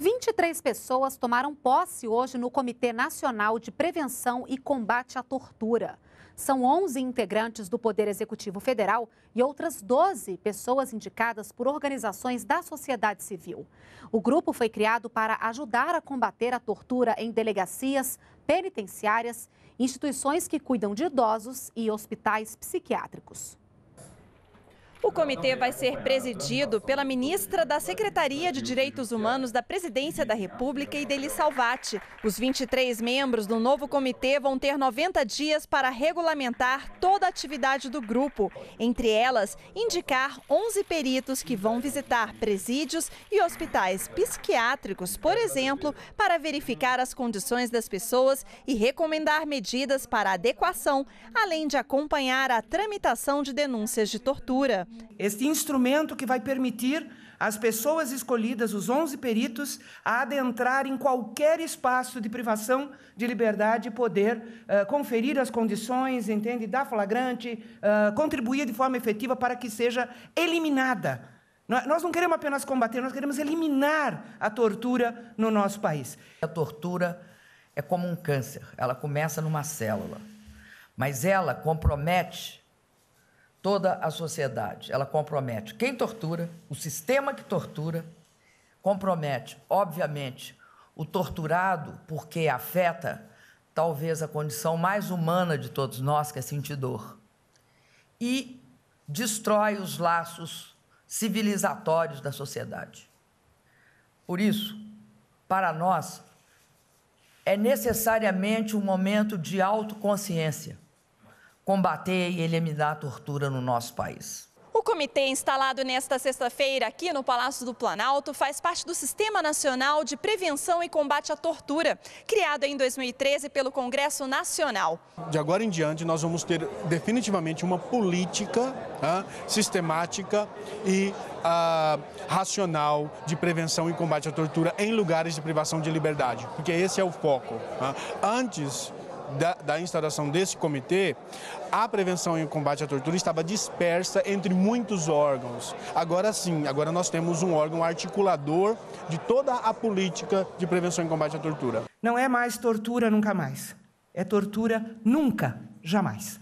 23 pessoas tomaram posse hoje no Comitê Nacional de Prevenção e Combate à Tortura. São 11 integrantes do Poder Executivo Federal e outras 12 pessoas indicadas por organizações da sociedade civil. O grupo foi criado para ajudar a combater a tortura em delegacias, penitenciárias, instituições que cuidam de idosos e hospitais psiquiátricos. O comitê vai ser presidido pela ministra da Secretaria de Direitos Humanos da Presidência da República, Ideli Salvati. Os 23 membros do novo comitê vão ter 90 dias para regulamentar toda a atividade do grupo. Entre elas, indicar 11 peritos que vão visitar presídios e hospitais psiquiátricos, por exemplo, para verificar as condições das pessoas e recomendar medidas para adequação, além de acompanhar a tramitação de denúncias de tortura. Este instrumento que vai permitir às pessoas escolhidas, os 11 peritos, a adentrar em qualquer espaço de privação de liberdade e poder conferir as condições, entende, dar flagrante, contribuir de forma efetiva para que seja eliminada. Nós não queremos apenas combater, nós queremos eliminar a tortura no nosso país. A tortura é como um câncer, ela começa numa célula, mas ela compromete toda a sociedade, ela compromete quem tortura, o sistema que tortura, compromete, obviamente, o torturado, porque afeta talvez a condição mais humana de todos nós, que é sentir dor, e destrói os laços civilizatórios da sociedade. Por isso, para nós, é necessariamente um momento de autoconsciência, combater e eliminar a tortura no nosso país. O comitê instalado nesta sexta-feira aqui no Palácio do Planalto faz parte do Sistema Nacional de Prevenção e Combate à Tortura, criado em 2013 pelo Congresso Nacional. De agora em diante, nós vamos ter definitivamente uma política sistemática e racional de prevenção e combate à tortura em lugares de privação de liberdade, porque esse é o foco. Antes da instauração desse comitê, a prevenção e o combate à tortura estava dispersa entre muitos órgãos. Agora sim, agora nós temos um órgão articulador de toda a política de prevenção e combate à tortura. Não é mais tortura nunca mais, é tortura nunca jamais.